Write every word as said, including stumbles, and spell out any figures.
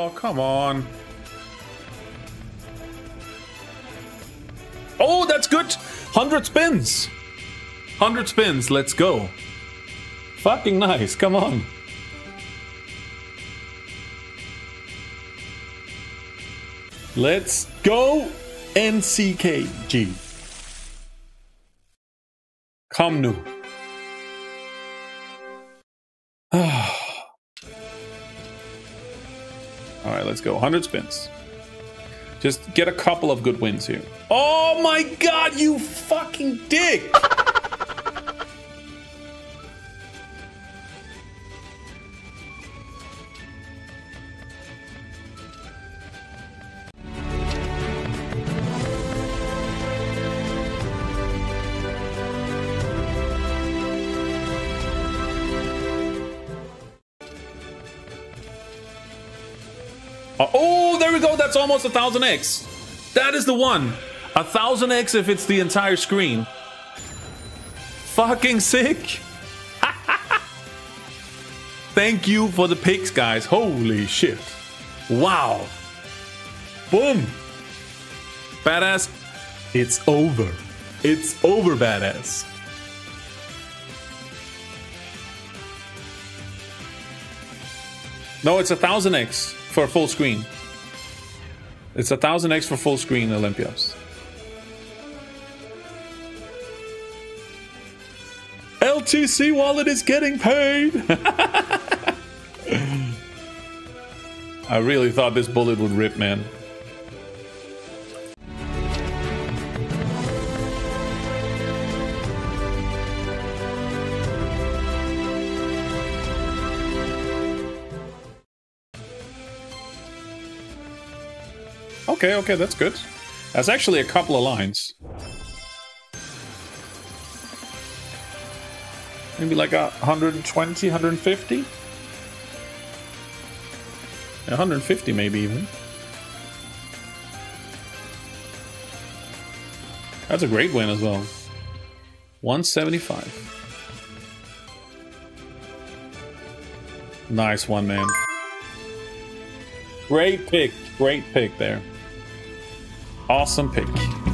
Oh, come on. Oh, that's good. one hundred spins. one hundred spins. Let's go. Fucking nice. Come on. Let's go, N C K G. Come nu. All right, let's go. one hundred spins. Just get a couple of good wins here. Oh my god, you fucking dick! Oh, there we go. That's almost a thousand X. That is the one. A thousand X if it's the entire screen. Fucking sick. Thank you for the picks, guys. Holy shit. Wow. Boom. Badass. It's over. It's over, badass. No, it's a thousand X. For full screen. It's a thousand X for full screen, Olympios. L T C wallet is getting paid. I really thought this bullet would rip, man. Okay, okay, that's good. That's actually a couple of lines. Maybe like a one hundred twenty, one hundred fifty? one hundred fifty maybe even. That's a great win as well. one seventy-five. Nice one, man. Great pick. Great pick there. Awesome pick.